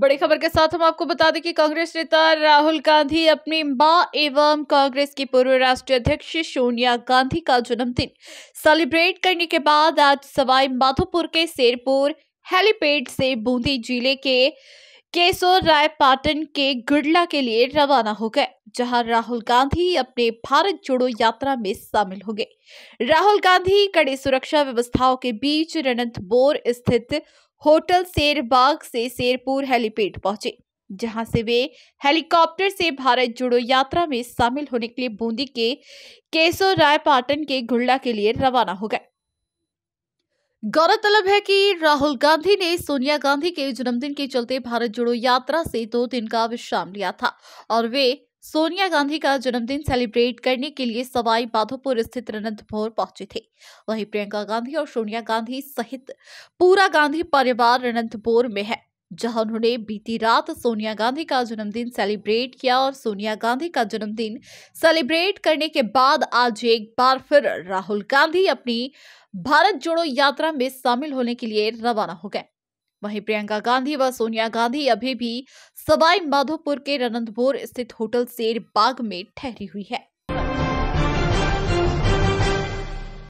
बड़ी खबर के साथ हम आपको बता दें कि कांग्रेस नेता राहुल गांधी अपनी मां एवं कांग्रेस की पूर्व राष्ट्रीय अध्यक्ष सोनिया गांधी का जन्मदिन सेलिब्रेट करने के बाद आज सवाई माधोपुर के शेरपुर हेलीपैड से बूंदी जिले के केशोरायपाटन के गुडला के लिए रवाना हो गए, जहां राहुल गांधी अपने भारत जोड़ो यात्रा में शामिल हो गए। राहुल गांधी कड़ी सुरक्षा व्यवस्थाओं के बीच रणंत बोर स्थित होटल शेर बाग से शेरपुर हेलीपैड पहुंचे, जहां से वे हेलीकॉप्टर से भारत जोड़ो यात्रा में शामिल होने के लिए बूंदी के केशोरायपाटन के गुडला के लिए रवाना हो गए। गौरतलब है कि राहुल गांधी ने सोनिया गांधी के जन्मदिन के चलते भारत जोड़ो यात्रा से 2 दिन का विश्राम लिया था और वे सोनिया गांधी का जन्मदिन सेलिब्रेट करने के लिए सवाई माधोपुर स्थित रणथंभौर पहुंचे थे। वहीं प्रियंका गांधी और सोनिया गांधी सहित पूरा गांधी परिवार रणथंभौर में है, जहां उन्होंने बीती रात सोनिया गांधी का जन्मदिन सेलिब्रेट किया और सोनिया गांधी का जन्मदिन सेलिब्रेट करने के बाद आज एक बार फिर राहुल गांधी अपनी भारत जोड़ो यात्रा में शामिल होने के लिए रवाना हो गए। वहीं प्रियंका गांधी व सोनिया गांधी अभी भी सवाई माधोपुर के रणथंभौर स्थित होटल शेर बाग में ठहरी हुई है।